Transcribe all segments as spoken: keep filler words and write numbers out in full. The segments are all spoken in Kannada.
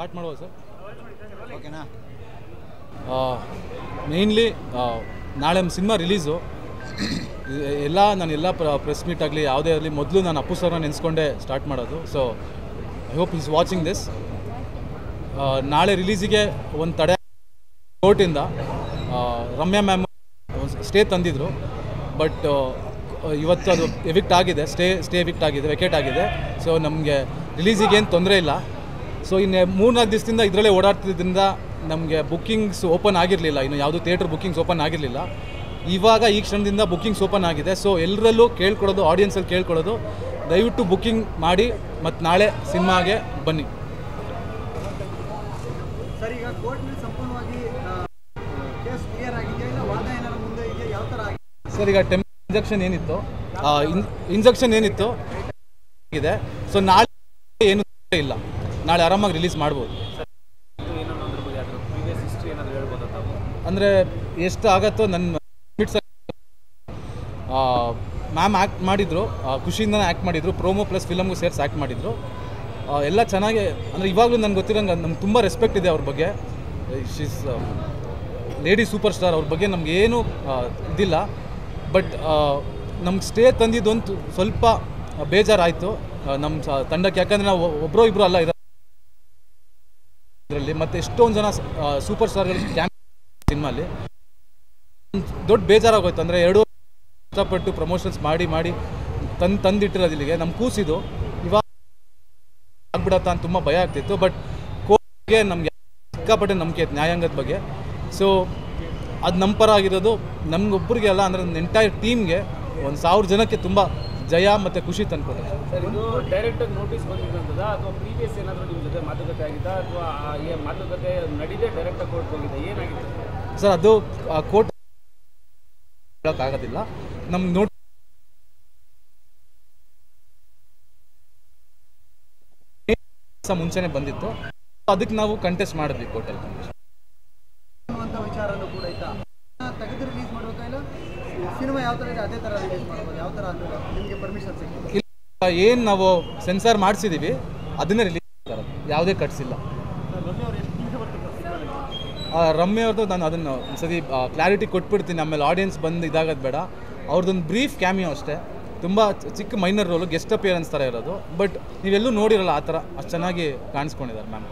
स्टार्ट माडुवा सर ओकेना मेनली नाळे सिनेमा रिलीज़ु ಎಲ್ಲ ನಾನೆಲ್ಲ ಪ್ರೆಸ್ ಮೀಟ್ ಆಗಲಿ ಯಾವುದೇ ಆಗಲಿ ಮೊದಲು ನಾನು ಅಪ್ಪು ಸರ್ ನಾನು ನೆನೆಸ್ಕೊಂಡೆ ಸ್ಟಾರ್ಟ್ ಮಾಡೋದು so I hope is watching this ನಾಳೆ ರಿಲೀಸಿಗೆ ಒಂದು ತಡೆ ಕೋರ್ಟಿಂದ ರಮ್ಯಾ ಮ್ಯಾಮ್ ಸ್ಟೇ ತಂದಿದ್ರು ಬಟ್ ಇವತ್ತು ಅದು ಎವಿಕ್ಟ್ ಆಗಿದೆ ಸ್ಟೇ ಸ್ಟೇ ಎವಿಕ್ಟ್ ಆಗಿದೆ ವೆಕೇಟ್ ಆಗಿದೆ ಸೊ ನಮಗೆ ರಿಲೀಸಿಗೆ ಏನು ತೊಂದರೆ ಇಲ್ಲ ಸೊ ಇನ್ನು ಮೂರ್ನಾಲ್ಕು ದಿವಸದಿಂದ ಇದರಲ್ಲೇ ಓಡಾಡ್ತಿದ್ದರಿಂದ ನಮಗೆ ಬುಕ್ಕಿಂಗ್ಸ್ ಓಪನ್ ಆಗಿರಲಿಲ್ಲ ಇನ್ನು ಯಾವುದೂ ಥಿಯೇಟರ್ ಬುಕ್ಕಿಂಗ್ಸ್ ಓಪನ್ ಆಗಿರಲಿಲ್ಲ ಇವಾಗ ಈ ಕ್ಷಣದಿಂದ ಬುಕ್ಕಿಂಗ್ಸ್ ಓಪನ್ ಆಗಿದೆ ಸೊ ಎಲ್ಲರಲ್ಲೂ ಕೇಳ್ಕೊಡೋದು ಆಡಿಯನ್ಸಲ್ಲಿ ಕೇಳ್ಕೊಳ್ಳೋದು ದಯವಿಟ್ಟು ಬುಕ್ಕಿಂಗ್ ಮಾಡಿ ಮತ್ತು ನಾಳೆ ಸಿನಿಮಾಗೆ ಬನ್ನಿ ಸರ್ ಈಗ ಕೋರ್ಟ್ನಲ್ಲಿ ಸಂಪೂರ್ಣವಾಗಿ ಕೇಸ್ ಕ್ಲಿಯರ್ ಆಗಿದೆ ಇಲ್ಲ ವಾದ ಏನಾದರೂ ಮುಂದೆ ಇದೆ ಯಾವ ತರ ಆಗಿದೆ ಸರ್ ಈಗ ಟೆಂಪ್ ಇಂಜೆಕ್ಷನ್ ಏನಿತ್ತು ಇಂಜೆಕ್ಷನ್ ಏನಿತ್ತು ಇದೆ ಸೊ ನಾಳೆ ಏನು ಇಲ್ಲ ನಾಳೆ ಆರಾಮಾಗಿ ರಿಲೀಸ್ ಮಾಡಬಹುದು ಅಂದರೆ ಎಷ್ಟು ಆಗುತ್ತೋ ನನ್ನ मैम आक्ट माँ खुशिंद आक्ट माँ प्रोमो प्लस फिल्मू सेर्स आक्ट माँ चेना अरे इवू नन गो नम्बर तुम रेस्पेक्ट है और बे शी लेडी सूपर स्टार और बेहे नमगेनू बट नम स्टे तंद स्वल्प बेजार आयतु नम तक याक ना वो इबू अल मत जन सूपर स्टार सिनिमा दुड बेजारोयत अरे कष्टपट्टु प्रमोशन्स माडि माडि तन तंदिट्टिरोदिल्लिगे नम कूसिदु इवाग ಆಗ್ಬಿಡತಾ ಅಂತ ತುಂಬಾ ಭಯ ಆಗ್ತಿತ್ತು ಬಟ್ ಕೋರ್ಟ್ಗೆ ನಮಗೆ ಸಿಕ್ಕಾಪಟ್ಟೆ ನಂಬಿಕೆ ಇದೆ ನ್ಯಾಯಾಂಗದ ಬಗ್ಗೆ ಸೊ ಅದು ನಮ್ಮ ಪರ ಆಗಿರೋದು ನಮಗೊಬ್ಬರಿಗೆ ಅಲ್ಲ ಅಂದ್ರೆ ಎಂಟೈರ್ ಟೀಮ್ಗೆ ಒಂದು ಸಾವಿರ ಜನಕ್ಕೆ ತುಂಬಾ ಜಯ ಮತ್ತೆ ಖುಷಿ ತಂದ್ಕೊಟ್ಟೆ ಸರ್ ಇದು ಡೈರೆಕ್ಟ್ ಆಗಿ ನೋಟಿಸ್ ಬಂದಿರೋಂತದ ಅಥವಾ ಪ್ರೀವಿಯಸ್ ಏನಾದರೂ ನಿಮ್ಮ ಜೊತೆ ಮಾತುಕತೆ ಆಗಿದಾ ಅಥವಾ ಈ ಮಾತುಕತೆ ನಡೆದೇ ಡೈರೆಕ್ಟ್ ಆಗಿ ಕೋರ್ಟ್ ಹೋಗಿದೆ ಏನಾಗಿದೆ ಸರ್ ಅದು ಕೋರ್ಟ್ ಹೇಳೋಕ್ಕಾಗೋದಿಲ್ಲ ನಮ್ ನೋಟ್ ಮುಂಚೆನೆ ಬಂದಿತ್ತು ಅದಕ್ಕೆ ನಾವು ಕಂಟೆಸ್ಟ್ ಮಾಡಿದ್ವಿ ಕೋರ್ಟಲ್ಲಿ ಅಂತ ವಿಚಾರನೂ ಕೂಡ ಇತ್ತು ತಗದು ರಿಲೀಸ್ ಮಾಡಬೇಕಾ ಇಲ್ಲ ಸಿನಿಮಾ ಯಾವ ತರ ಇದೆ ಅದೇ ತರ ರಿಲೀಸ್ ಮಾಡಬಹುದು ಯಾವ ತರ ಅಂತ ನಿಮಗೆ ಪರ್ಮಿಷನ್ ಸಿಕ್ಕಿಲ್ಲ ಏನು ನಾವು ಸೆನ್ಸಾರ್ ಮಾಡ್ಸಿದೀವಿ ಅದನ್ನೇ ರಿಲೀಸ್ ಮಾಡ್ತಾರೆ ಯಾವುದೇ ಕಟ್ಸ್ ಇಲ್ಲ ರಮ್ಯ ಅವ್ರದ್ದು ನಾನು ಅದನ್ನು ಒಂದ್ಸತಿ ಕ್ಲಾರಿಟಿ ಕೊಟ್ಬಿಡ್ತೀನಿ ಆಮೇಲೆ ಆಡಿಯನ್ಸ್ ಬಂದು ಇದಾಗೋದು ಬೇಡ ಅವ್ರದ್ದೊಂದು ಬ್ರೀಫ್ ಕ್ಯಾಮಿಯೋ ಅಷ್ಟೇ ತುಂಬ ಚಿಕ್ಕ ಮೈನರ್ ರೋಲು ಗೆಸ್ಟ್ ಅಪಿಯರೆನ್ಸ್ ಥರ ಇರೋದು ಬಟ್ ನೀವೆಲ್ಲೂ ನೋಡಿರಲ್ಲ ಆ ಥರ ಅಷ್ಟು ಚೆನ್ನಾಗಿ ಕಾಣಿಸ್ಕೊಂಡಿದ್ದಾರೆ ಮ್ಯಾಮ್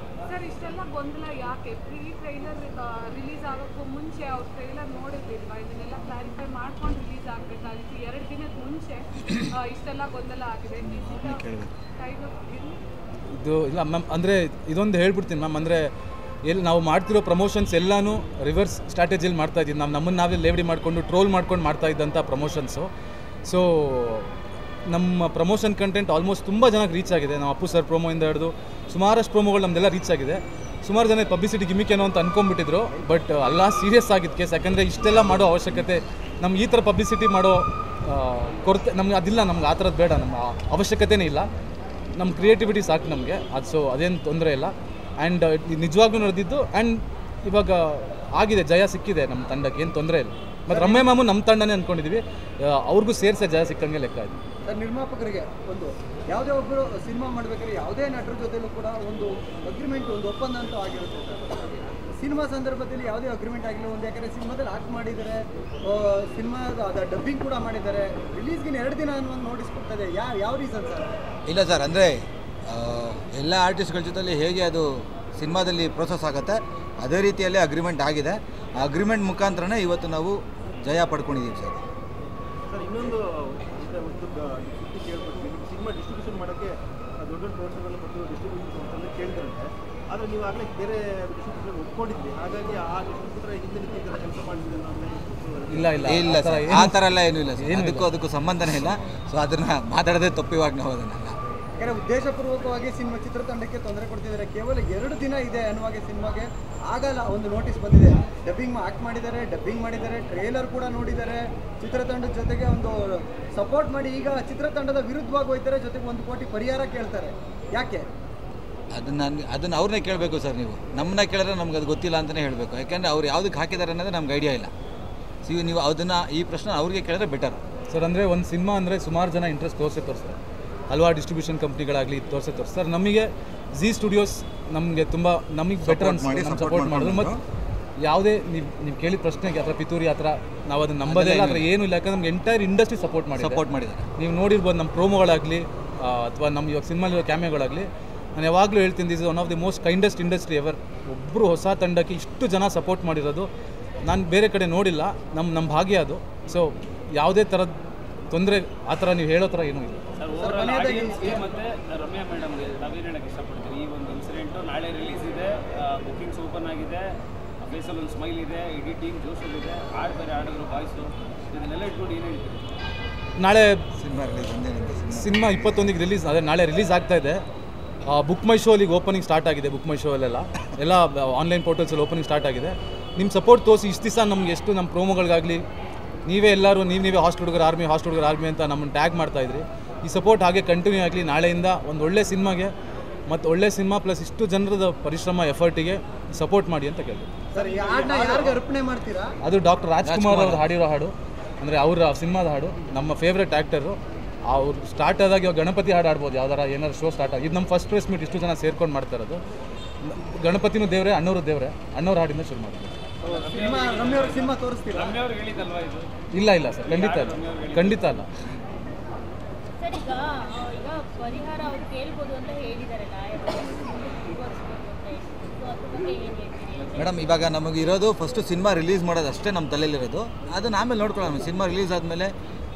ಇದು ಇಲ್ಲ ಮ್ಯಾಮ್ ಅಂದರೆ ಇದೊಂದು ಹೇಳ್ಬಿಡ್ತೀನಿ ಮ್ಯಾಮ್ ಅಂದರೆ ಎಲ್ಲಿ ನಾವು ಮಾಡ್ತಿರೋ ಪ್ರಮೋಷನ್ಸ್ ಎಲ್ಲನೂ ರಿವರ್ಸ್ ಸ್ಟ್ರಾಟಜಿಯಲ್ಲಿ ಮಾಡ್ತಾ ಇದ್ದೀವಿ ನಾವು ನಮ್ಮನ್ನು ನಾವೇ ಲೇವಡಿ ಮಾಡಿಕೊಂಡು ಟ್ರೋಲ್ ಮಾಡ್ಕೊಂಡು ಮಾಡ್ತಾ ಇದ್ದಂಥ ಪ್ರಮೋಷನ್ಸು ಸೊ ನಮ್ಮ ಪ್ರಮೋಷನ್ ಕಂಟೆಂಟ್ ಆಲ್ಮೋಸ್ಟ್ ತುಂಬ ಜನಕ್ಕೆ ರೀಚ್ ಆಗಿದೆ ನಾವು ಅಪ್ಪು ಸರ್ ಪ್ರೋಮೋಯಿಂದ ಹಿಡಿದು ಸುಮಾರಷ್ಟು ಪ್ರೋಮೋಗಳು ನಮ್ಮದೆಲ್ಲ ರೀಚ್ ಆಗಿದೆ ಸುಮಾರು ಜನ ಪಬ್ಲಿಸಿಟಿ ಗಿಮಿಕ್ ಏನೋ ಅಂತ ಅಂದ್ಕೊಂಡ್ಬಿಟ್ಟಿದ್ರು ಬಟ್ ಅಲ್ಲ ಸೀರಿಯಸ್ ಆಗಿದ್ದ ಕೇಸ್ ಯಾಕಂದರೆ ಇಷ್ಟೆಲ್ಲ ಮಾಡೋ ಅವಶ್ಯಕತೆ ನಮ್ಗೆ ಈ ಥರ ಪಬ್ಲಿಸಿಟಿ ಮಾಡೋ ಕೊರತೆ ನಮ್ಗೆ ಅದಿಲ್ಲ ನಮ್ಗೆ ಆ ಥರದ್ದು ಬೇಡ ನಮ್ಮ ಅವಶ್ಯಕತೆನೇ ಇಲ್ಲ ನಮ್ಮ ಕ್ರಿಯೇಟಿವಿಟಿ ಸಾಕು ನಮಗೆ ಅದು ಸೊ ಅದೇನು ತೊಂದರೆ ಇಲ್ಲ ಆ್ಯಂಡ್ ನಿಜವಾಗ್ಲೂ ನಡೆದಿದ್ದು ಆ್ಯಂಡ್ ಇವಾಗ ಆಗಿದೆ ಜಯ ಸಿಕ್ಕಿದೆ ನಮ್ಮ ತಂಡಕ್ಕೆ ಏನು ತೊಂದರೆ ಇಲ್ಲ ಮತ್ತು ರಮ್ಯ ಮ್ಯಾಮು ನಮ್ಮ ತಂಡನೇ ಅಂದ್ಕೊಂಡಿದ್ದೀವಿ ಅವ್ರಿಗೂ ಸೇರಿಸೇ ಜಯ ಸಿಕ್ಕಂಗೆ ಲೆಕ್ಕ ಆಯಿತು ಸರ್ ನಿರ್ಮಾಪಕರಿಗೆ ಒಂದು ಯಾವುದೇ ಒಬ್ಬರು ಸಿನಿಮಾ ಮಾಡಬೇಕಾದ್ರೆ ಯಾವುದೇ ನಟರ ಜೊತೆಲೂ ಕೂಡ ಒಂದು ಅಗ್ರಿಮೆಂಟ್ ಒಂದು ಒಪ್ಪಂದ ಅಂತೂ ಆಗಿರುತ್ತೆ ಸಿನಿಮಾ ಸಂದರ್ಭದಲ್ಲಿ ಯಾವುದೇ ಅಗ್ರಿಮೆಂಟ್ ಆಗಿಲ್ಲ ಒಂದು ಯಾಕಂದರೆ ಸಿನಿಮಾದಲ್ಲಿ ಆಕ್ಟ್ ಮಾಡಿದ್ದಾರೆ ಸಿನಿಮಾದ ಅದ ಡಬ್ಬಿಂಗ್ ಕೂಡ ಮಾಡಿದ್ದಾರೆ ರಿಲೀಸ್ಗಿನ ಎರಡು ದಿನ ಅನ್ನೋದು ನೋಟಿಸ್ ಕೊಡ್ತದೆ ಯಾವ ಯಾವ ರೀಸನ್ ಸರ್ ಇಲ್ಲ ಸರ್ ಅಂದರೆ ಎಲ್ಲ ಆರ್ಟಿಸ್ಟ್ಗಳ ಜೊತೆಲಿ ಹೇಗೆ ಅದು ಸಿನಿಮಾದಲ್ಲಿ ಪ್ರೋಸೆಸ್ ಆಗುತ್ತೆ ಅದೇ ರೀತಿಯಲ್ಲಿ ಅಗ್ರಿಮೆಂಟ್ ಆಗಿದೆ ಆ ಅಗ್ರಿಮೆಂಟ್ ಮುಖಾಂತರನೇ ಇವತ್ತು ನಾವು ಜಯ ಪಡ್ಕೊಂಡಿದ್ದೀವಿ ಸರ್ ಸರ್ ಇನ್ನೊಂದು ಸಿನಿಮಾ ಡಿಸ್ಟ್ರಿಬ್ಯೂಷನ್ ಮಾಡೋಕ್ಕೆ ದೊಡ್ಡ ದೊಡ್ಡ ಪ್ರೋತ್ಸಾಹವನ್ನು ಕೊಟ್ಟು ಡಿಸ್ಟ್ರಿಬ್ಯೂಷನ್ ಸಂಸ್ಥೆಯಲ್ಲಿ ಕೇಳ್ತಾರಂತೆ ಆದರೆ ನೀವು ಆಗಲೇ ಬೇರೆ ಡಿಸ್ಟ್ರಿಬ್ಯೂಷನ್ ಒಪ್ಕೊಂಡಿದ್ವಿ ಹಾಗಾಗಿ ಆ ಡಿಸ್ಟ್ರಿಬ್ಯೂಟರ್ ಹಿಂದೆ ನಿಂತಿದ್ದಾರೆ ಕೆಲಸ ಮಾಡಿದ್ರೆ ಇಲ್ಲ ಇಲ್ಲ ಇಲ್ಲ ಸರ್ ಆ ಥರ ಎಲ್ಲ ಏನೂ ಇಲ್ಲ ಸರ್ ಅದಕ್ಕೂ ಅದಕ್ಕೂ ಸಂಬಂಧನೇ ಇಲ್ಲ ಸೊ ಅದನ್ನು ಮಾತಾಡೋದೇ ತಪ್ಪಿವಾಗ ನಾವು ಅದನ್ನು ಯಾಕಂದರೆ ಉದ್ದೇಶಪೂರ್ವಕವಾಗಿ ಸಿನಿಮಾ ಚಿತ್ರತಂಡಕ್ಕೆ ತೊಂದರೆ ಕೊಡ್ತಿದ್ದಾರೆ ಕೇವಲ ಎರಡು ದಿನ ಇದೆ ಅನ್ನುವಾಗೆ ಸಿನಿಮಾಗೆ ಆಗಲ್ಲ ಒಂದು ನೋಟಿಸ್ ಬಂದಿದೆ ಡಬ್ಬಿಂಗ್ ಆಕ್ಟ್ ಮಾಡಿದ್ದಾರೆ ಡಬ್ಬಿಂಗ್ ಮಾಡಿದ್ದಾರೆ ಟ್ರೇಲರ್ ಕೂಡ ನೋಡಿದ್ದಾರೆ ಚಿತ್ರತಂಡದ ಜೊತೆಗೆ ಒಂದು ಸಪೋರ್ಟ್ ಮಾಡಿ ಈಗ ಚಿತ್ರತಂಡದ ವಿರುದ್ಧವಾಗಿ ಹೋಗ್ತಾರೆ ಜೊತೆಗೆ ಒಂದು ಕೋಟಿ ಪರಿಹಾರ ಕೇಳ್ತಾರೆ ಯಾಕೆ ಅದನ್ನು ಅದನ್ನು ಅವ್ರನ್ನೇ ಕೇಳಬೇಕು ಸರ್ ನೀವು ನಮ್ಮನ್ನ ಕೇಳಿದ್ರೆ ನಮ್ಗೆ ಅದು ಗೊತ್ತಿಲ್ಲ ಅಂತಲೇ ಹೇಳಬೇಕು ಯಾಕೆಂದರೆ ಅವ್ರು ಯಾವುದಕ್ಕೆ ಹಾಕಿದ್ದಾರೆ ಅನ್ನೋದು ನಮ್ಗೆ ಐಡಿಯಾ ಇಲ್ಲ ಸಿ ನೀವು ಅದನ್ನು ಈ ಪ್ರಶ್ನೆ ಅವ್ರಿಗೆ ಕೇಳಿದ್ರೆ ಬೆಟರ್ ಸರ್ ಅಂದರೆ ಒಂದು ಸಿನಿಮಾ ಅಂದರೆ ಸುಮಾರು ಜನ ಇಂಟ್ರೆಸ್ಟ್ ತೋರಿಸುತ್ತಾರೆ हलवार डिस्ट्रीब्यूशन कंपनीगळागली तोर्सत सर नಮಗೆ जी स्टूडियोस नಮಗೆ ತುಂಬಾ ನಮಗೆ ಬೆಟರ್ ಅನ್ಸುತ್ತೆ ಸಪೋರ್ಟ್ ಮಾಡಿದ್ರು ಮತ್ತೆ ಯಾವುದೇ ನೀವು ಕೇಳಿದ ಪ್ರಶ್ನೆಗೆ ಅಥವಾ ಪಿತೂರಿ ಅಥವಾ ನಾವು ಅದನ್ನ ನಂಬದೇ ಇಲ್ಲ ಅಥವಾ ಏನು ಇಲ್ಲ ಯಾಕಂದ್ರೆ ನಮಗೆ ಎಂಟೈರ್ ಇಂಡಸ್ಟ್ರಿ ಸಪೋರ್ಟ್ ಮಾಡಿದ್ರು ಸಪೋರ್ಟ್ ಮಾಡಿದ್ದಾರೆ ನೀವು ನೋಡಿರಬಹುದು ನಮ್ಮ ಪ್ರೊಮೋಗಳಾಗಲಿ ಅಥವಾ ನಮ್ಮ ಇವಾಗ ಸಿನಿಮಾಗಳ ಕ್ಯಾಮೆಗಳಾಗಲಿ ನಾನು ಯಾವಾಗಲೂ ಹೇಳ್ತೀನಿ this is one of the most kindest industry ever ಒಬ್ಬರು ಹೊಸ ತಂಡಕ್ಕೆ ಇಷ್ಟು ಜನ ಸಪೋರ್ಟ್ ಮಾಡಿರೋದು ನಾನು ಬೇರೆ ಕಡೆ ನೋಡಿಲ್ಲ ನಮ್ಮ ನಮ್ಮ ಭಾಗ್ಯ ಅದು ಸೋ ಯಾವುದೇ ತರದ ತೊಂದರೆ ಆ ಥರ ನೀವು ಹೇಳೋ ಥರ ಏನೂ ಇಲ್ಲ ಸರ್ ಕೊನೆಯದಾಗಿ ಮತ್ತೆ ರಮ್ಯಾ ಮೇಡಮ್ ಗೆ ತಾವೇನು ಹೇಳಕ್ಕೆ ಇಷ್ಟಪಡ್ತೀರಿ ಈ ಒಂದು ಇನ್ಸಿಡೆಂಟ್ ನಾಳೆ ರಿಲೀಸ್ ಇದೆ ಬುಕಿಂಗ್ಸ್ ಓಪನ್ ಆಗಿದೆ ಫೇಸಲ್ಲಿ ಒಂದು ಸ್ಮೈಲ್ ಇದೆ ಇಡೀ ಟೀಮ್ ಜೋಶಲ್ಲಿದೆ ಆಡ್ ಬೇರೆ ಆಡೋರು ಬಾಯ್ಸು ಇದನ್ನೆಲ್ಲ ಇಟ್ಕೊಂಡು ಏನು ಹೇಳ್ತೀರಿ ನಾಳೆ ಸಿನಿಮಾ ರಿಲೀಸ್ ಇದೆ ಸಿನಿಮಾ ಇಪ್ಪತ್ತೊಂದಕ್ಕೆ ರಿಲೀಸ್ ಆದರೆ ನಾಳೆ ರಿಲೀಸ್ ಆಗ್ತಾ ಇದೆ ಬುಕ್ ಮೈ ಶೋ ಅಲ್ಲಿ ಓಪನಿಂಗ್ ಸ್ಟಾರ್ಟ್ ಆಗಿದೆ ಬುಕ್ ಮೈ ಶೋ ಅಲ್ಲೆಲ್ಲ ಎಲ್ಲ ಆನ್ಲೈನ್ ಪೋರ್ಟಲ್ಸ್ ಅಲ್ಲಿ ಓಪನಿಂಗ್ ಸ್ಟಾರ್ಟ್ ಆಗಿದೆ ನಿಮ್ಮ ಸಪೋರ್ಟ್ ತೋರಿಸಿ ಇಷ್ಟು ದಿವಸ ನಮಗೆ ಎಷ್ಟು ನಮ್ಮ ಪ್ರೋಮೋಗಳಿಗಾಗಲಿ ನೀವೇ ಎಲ್ಲರೂ ನೀವು ನೀವೇ ಹಾಸ್ಟ್ ಹುಡುಗರು ಆರ್ಮಿ ಹಾಸ್ಟ್ ಹುಡುಗರು ಆರ್ಮಿ ಅಂತ ನಮ್ಮನ್ನು ಟ್ಯಾಗ್ ಮಾಡ್ತಾಯಿದ್ರಿ ಈ ಸಪೋರ್ಟ್ ಹಾಗೆ ಕಂಟಿನ್ಯೂ ಆಗಲಿ ನಾಳೆಯಿಂದ ಒಂದು ಒಳ್ಳೆ ಸಿನಿಮಾಗೆ ಮತ್ತು ಒಳ್ಳೆ ಸಿನಿಮಾ ಪ್ಲಸ್ ಇಷ್ಟು ಜನರದ ಪರಿಶ್ರಮ ಎಫರ್ಟಿಗೆ ಸಪೋರ್ಟ್ ಮಾಡಿ ಅಂತ ಕೇಳಿದ್ವಿ ಅದು ಡಾಕ್ಟರ್ ರಾಜ್ಕುಮಾರ್ ಅವ್ರು ಹಾಡಿರೋ ಹಾಡು ಅಂದರೆ ಅವರ ಸಿನಿಮಾದ ಹಾಡು ನಮ್ಮ ಫೇವ್ರೆಟ್ ಆ್ಯಕ್ಟರು ಅವ್ರು ಸ್ಟಾರ್ಟ್ ಆದಾಗ ಇವಾಗ ಗಣಪತಿ ಹಾಡು ಆಡ್ಬೋದು ಯಾವ್ದಾರ ಏನಾದ್ರು ಶೋ ಸ್ಟಾರ್ಟ್ ಆಗಿ ಇದು ನಮ್ಮ ಫಸ್ಟ್ ಪ್ರೆಸ್ ಮೀಟ್ ಇಷ್ಟು ಜನ ಸೇರ್ಕೊಂಡು ಮಾಡ್ತಾ ಇರೋದು ಗಣಪತಿನೂ ದೇವರೇ ಅಣ್ಣವರು ದೇವರೇ ಅಣ್ಣವ್ರ ಹಾಡಿಂದ ಶುರು ಮಾಡ್ತೀವಿ ಇಲ್ಲ ಇಲ್ಲ ಸರ್ ಖಂಡಿತ ಅಲ್ಲ ಖಂಡಿತ ಅಲ್ಲ ಮೇಡಮ್ ಇವಾಗ ನಮಗಿರೋದು ಫಸ್ಟು ಸಿನಿಮಾ ರಿಲೀಸ್ ಮಾಡೋದು ಅಷ್ಟೇ ನಮ್ಮ ತಲೆಯಲ್ಲಿರೋದು ಅದನ್ನ ಆಮೇಲೆ ನೋಡ್ಕೊಳ್ಳೋಣ ಸಿನಿಮಾ ರಿಲೀಸ್ ಆದಮೇಲೆ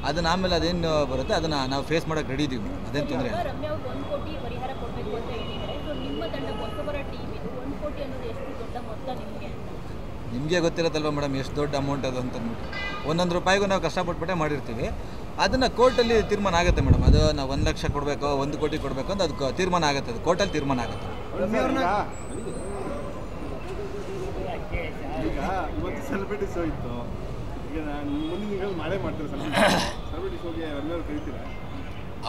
ಅದನ್ನ ಆಮೇಲೆ ಅದೇನು ಬರುತ್ತೆ ಅದನ್ನು ನಾವು ಫೇಸ್ ಮಾಡೋಕ್ಕೆ ರೆಡಿ ಇದ್ದೀವಿ ಅದೇನು ತೊಂದರೆ ನಿಮಗೆ ಗೊತ್ತಿರತ್ತಲ್ವ ಮೇಡಮ್ ಎಷ್ಟು ದೊಡ್ಡ ಅಮೌಂಟ್ ಅದು ಅಂತ ಅಂದ್ಬಿಟ್ಟು ಒಂದೊಂದು ರೂಪಾಯಿಗೂ ನಾವು ಕಷ್ಟಪಟ್ಟುಬಿಟ್ಟೆ ಮಾಡಿರ್ತೀವಿ ಅದನ್ನು ಕೋರ್ಟಲ್ಲಿ ತೀರ್ಮಾನ ಆಗುತ್ತೆ ಮೇಡಮ್ ಅದು ನಾವು ಒಂದು ಲಕ್ಷ ಕೊಡಬೇಕು ಒಂದು ಕೋಟಿ ಕೊಡಬೇಕು ಅಂತ ಅದಕ್ಕೆ ತೀರ್ಮಾನ ಆಗುತ್ತೆ ಅದು ಕೋರ್ಟಲ್ಲಿ ತೀರ್ಮಾನ ಆಗುತ್ತೆ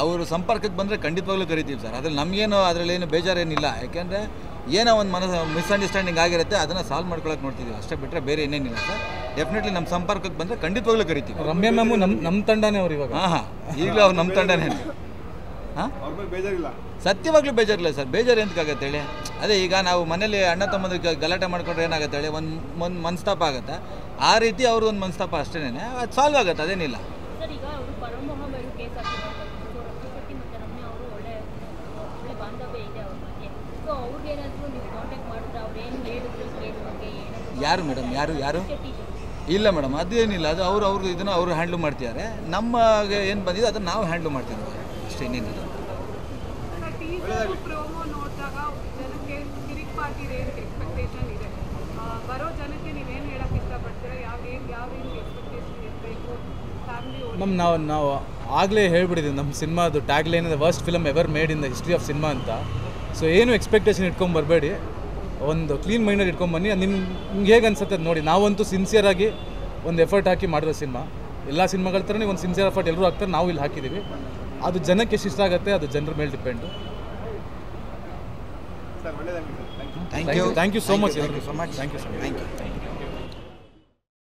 ಅವರು ಸಂಪರ್ಕಕ್ಕೆ ಬಂದರೆ ಖಂಡಿತವಾಗ್ಲೂ ಕರಿತೀವಿ ಸರ್ ಅದ್ರಲ್ಲಿ ನಮಗೇನು ಅದರಲ್ಲಿ ಏನು ಬೇಜಾರೇನಿಲ್ಲ ಯಾಕೆಂದರೆ ಏನೋ ಒಂದು ಮನಸ್ಸು ಮಿಸ್ಅಂಡರ್ಸ್ಟ್ಯಾಂಡಿಂಗ್ ಆಗಿರುತ್ತೆ ಅದನ್ನು ಸಾಲ್ವ್ ಮಾಡ್ಕೊಳಕ್ಕೆ ನೋಡ್ತಿದ್ದೀವಿ ಅಷ್ಟೇ ಬಿಟ್ಟರೆ ಬೇರೆ ಏನೇನಿಲ್ಲ ಸರ್ ಡೆಫಿನೆಟ್ಲಿ ನಮ್ಮ ಸಂಪರ್ಕಕ್ಕೆ ಬಂದರೆ ಖಂಡಿತವಾಗ್ಲೂ ಕರಿತೀವಿ ರಮ್ಯಾ ಮ್ಯಾಮು ನಮ್ಮ ನಮ್ಮ ತಂಡನೇ ಅವ್ರು ಇವಾಗ ಹಾಂ ಹಾಂ ಈಗಲೂ ಅವ್ರು ನಮ್ಮ ತಂಡನೇ ಹಾಂ ಬೇಜಾರಿಲ್ಲ ಸತ್ಯವಾಗ್ಲೂ ಬೇಜಾರಿಲ್ಲ ಸರ್ ಬೇಜಾರು ಎಂತಕ್ಕಾಗತ್ತೆ ಹೇಳಿ ಅದೇ ಈಗ ನಾವು ಮನೇಲಿ ಅಣ್ಣ ತಮ್ಮದಕ್ಕೆ ಗಲಾಟೆ ಮಾಡಿಕೊಂಡ್ರೆ ಏನಾಗುತ್ತೆ ಹೇಳಿ ಒಂದು ಒಂದು ಮನಸ್ತಾಪ ಆಗುತ್ತೆ ಆ ರೀತಿ ಅವ್ರದ್ದು ಒಂದು ಮನಸ್ತಾಪ ಅಷ್ಟೇ ಅದು ಸಾಲ್ವ್ ಆಗುತ್ತೆ ಅದೇನಿಲ್ಲ ಯಾರು ಮೇಡಮ್ ಯಾರು ಯಾರು ಇಲ್ಲ ಮೇಡಮ್ ಅದೇನಿಲ್ಲ ಅದು ಅವರು ಅವ್ರದ್ದು ಇದನ್ನು ಅವರು ಹ್ಯಾಂಡ್ಲ್ ಮಾಡ್ತಿದ್ದಾರೆ ನಮಗೆ ಏನು ಬಂದಿದೆ ಅದನ್ನು ನಾವು ಹ್ಯಾಂಡ್ಲ್ ಮಾಡ್ತಿದ್ದೀವಿ ಅಷ್ಟೇ ಇನ್ನೇನಿಲ್ಲ ಮ್ಯಾಮ್ ನಾವು ನಾವು ಆಗಲೇ ಹೇಳ್ಬಿಟ್ಟಿದ್ದೀವಿ ನಮ್ಮ ಸಿನಿಮಾದು ಟ್ಯಾಗ್ಲೈನ್ ಇದೆ worst film ever made in the history of cinema ಅಂತ ಸೊ ಏನು ಎಕ್ಸ್ಪೆಕ್ಟೇಷನ್ ಇಟ್ಕೊಂಡು ಬರಬೇಡಿ ಒಂದು ಕ್ಲೀನ್ ಮೈಂಡಲ್ಲಿ ಇಟ್ಕೊಂಬನ್ನಿ ನಿಮ್ಮ ನಿಮ್ಗೆ ಹೇಗೆ ಅನ್ಸುತ್ತೆ ನೋಡಿ ನಾವಂತೂ ಸಿನ್ಸಿಯರಾಗಿ ಒಂದು ಎಫರ್ಟ್ ಹಾಕಿ ಮಾಡಿರೋ ಸಿನಿಮಾ ಎಲ್ಲ ಸಿನಿಮಾಗಳ ಥರನೇ ಒಂದು ಸಿನ್ಸಿಯರ್ ಎಫರ್ಟ್ ಎಲ್ಲರೂ ಹಾಕ್ತಾರೆ ನಾವು ಇಲ್ಲಿ ಹಾಕಿದ್ದೀವಿ ಅದು ಜನಕ್ಕೆ ಎಷ್ಟು ಇಷ್ಟ ಆಗುತ್ತೆ ಅದು ಜನರ ಮೇಲೆ depend thank you thank you so much thank you so much thank you sir thank you